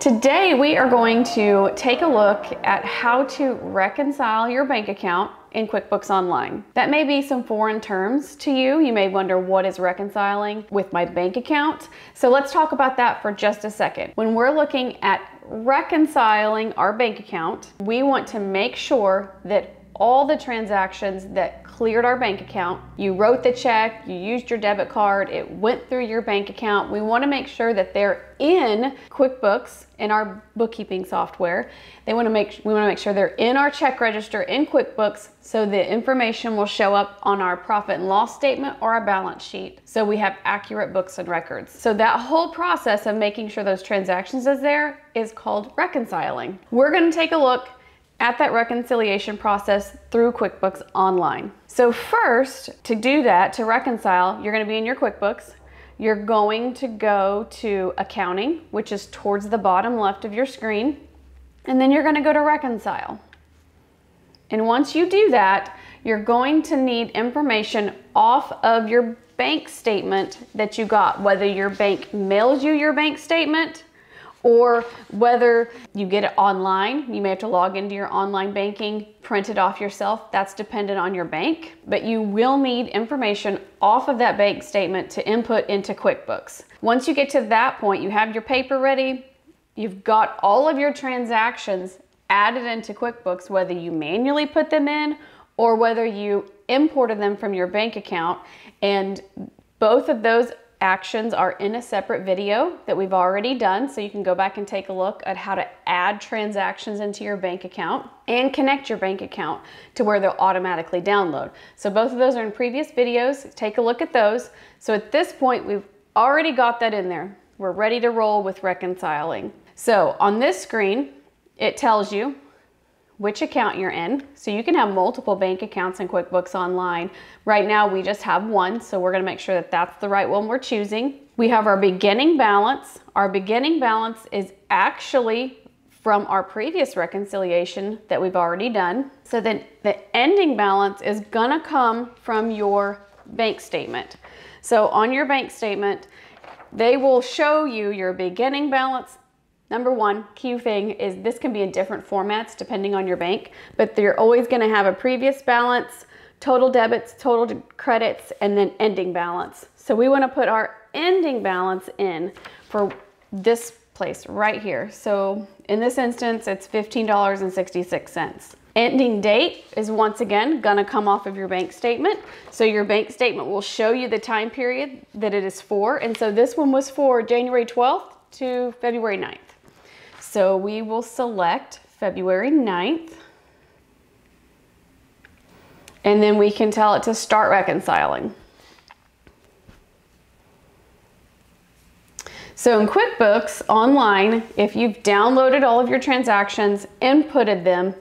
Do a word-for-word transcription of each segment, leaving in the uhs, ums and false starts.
Today we are going to take a look at how to reconcile your bank account in QuickBooks Online. That may be some foreign terms to you. You may wonder, what is reconciling with my bank account? So let's talk about that for just a second. When we're looking at reconciling our bank account, we want to make sure that all the transactions that cleared our bank account, you wrote the check, you used your debit card, it went through your bank account. We want to make sure that they're in QuickBooks, in our bookkeeping software. They want to make we want to make sure they're in our check register in QuickBooks, so the information will show up on our profit and loss statement or our balance sheet, so we have accurate books and records. So that whole process of making sure those transactions is there is called reconciling. We're going to take a look at that reconciliation process through QuickBooks Online. So first, to do that, to reconcile, you're gonna be in your QuickBooks. You're going to go to Accounting, which is towards the bottom left of your screen, and then you're gonna go to Reconcile. And once you do that, you're going to need information off of your bank statement that you got, whether your bank mails you your bank statement or whether you get it online. You may have to log into your online banking, print it off yourself. That's dependent on your bank, but you will need information off of that bank statement to input into QuickBooks. Once you get to that point, you have your paper ready, you've got all of your transactions added into QuickBooks, whether you manually put them in or whether you imported them from your bank account. And both of those actions are in a separate video that we've already done, so you can go back and take a look at how to add transactions into your bank account and connect your bank account to where they'll automatically download. So both of those are in previous videos. Take a look at those. So at this point, we've already got that in there. We're ready to roll with reconciling. So on this screen, it tells you which account you're in. So you can have multiple bank accounts in QuickBooks Online. Right now we just have one, so we're gonna make sure that that's the right one we're choosing. We have our beginning balance. Our beginning balance is actually from our previous reconciliation that we've already done. So then the ending balance is gonna come from your bank statement. So on your bank statement, they will show you your beginning balance. Number one key thing is this can be in different formats depending on your bank, but you're always gonna have a previous balance, total debits, total credits, and then ending balance. So we wanna put our ending balance in for this place right here. So in this instance, it's fifteen dollars and sixty-six cents. Ending date is once again gonna come off of your bank statement. So your bank statement will show you the time period that it is for. And so this one was for January twelfth to February ninth. So we will select February ninth, and then we can tell it to start reconciling. So in QuickBooks Online, if you've downloaded all of your transactions, inputted them,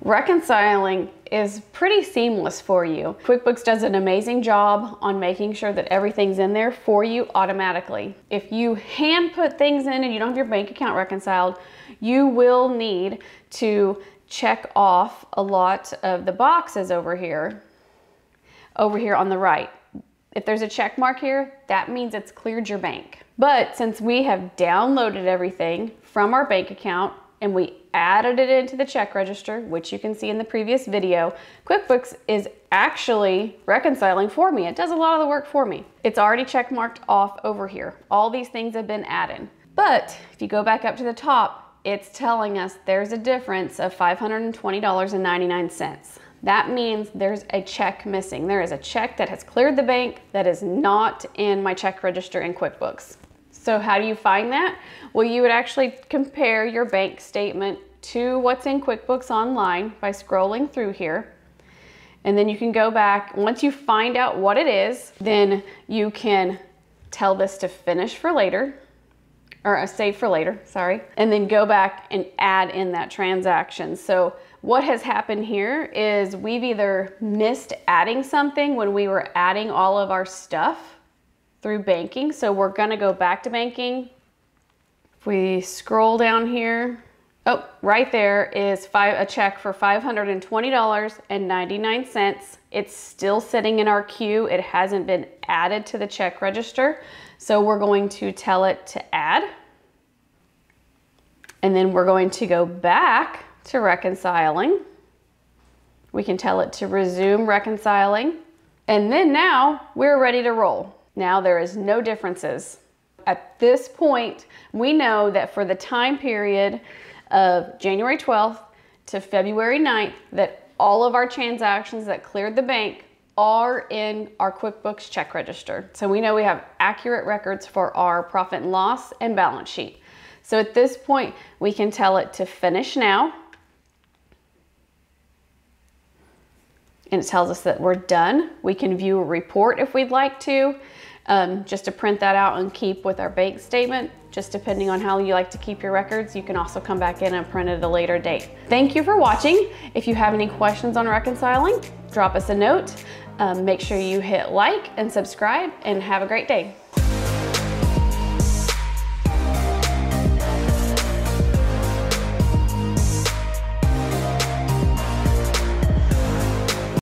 reconciling is pretty seamless for you. QuickBooks does an amazing job on making sure that everything's in there for you automatically. If you hand put things in and you don't have your bank account reconciled, you will need to check off a lot of the boxes over here, over here on the right. If there's a check mark here, that means it's cleared your bank. But since we have downloaded everything from our bank account and we added it into the check register, which you can see in the previous video, QuickBooks is actually reconciling for me. It does a lot of the work for me. It's already check marked off over here. All these things have been added. But if you go back up to the top, it's telling us there's a difference of five hundred twenty dollars and ninety-nine cents. That means there's a check missing. There is a check that has cleared the bank that is not in my check register in QuickBooks. So how do you find that? Well, you would actually compare your bank statement to what's in QuickBooks Online by scrolling through here. And then you can go back. Once you find out what it is, then you can tell this to finish for later, or save for later, sorry. And then go back and add in that transaction. So what has happened here is we've either missed adding something when we were adding all of our stuff through banking. So we're gonna go back to banking. If we scroll down here, oh, right there is five, a check for five hundred twenty dollars and ninety-nine cents. It's still sitting in our queue. It hasn't been added to the check register. So we're going to tell it to add. And then we're going to go back to reconciling. We can tell it to resume reconciling. And then now we're ready to roll. Now there is no differences. At this point, we know that for the time period of January twelfth to February ninth, that all of our transactions that cleared the bank are in our QuickBooks check register. So we know we have accurate records for our profit and loss and balance sheet. So at this point, we can tell it to finish now. And it tells us that we're done. We can view a report if we'd like to, um, just to print that out and keep with our bank statement. Just depending on how you like to keep your records, you can also come back in and print it at a later date. Thank you for watching. If you have any questions on reconciling, drop us a note. Um, make sure you hit like and subscribe, and have a great day.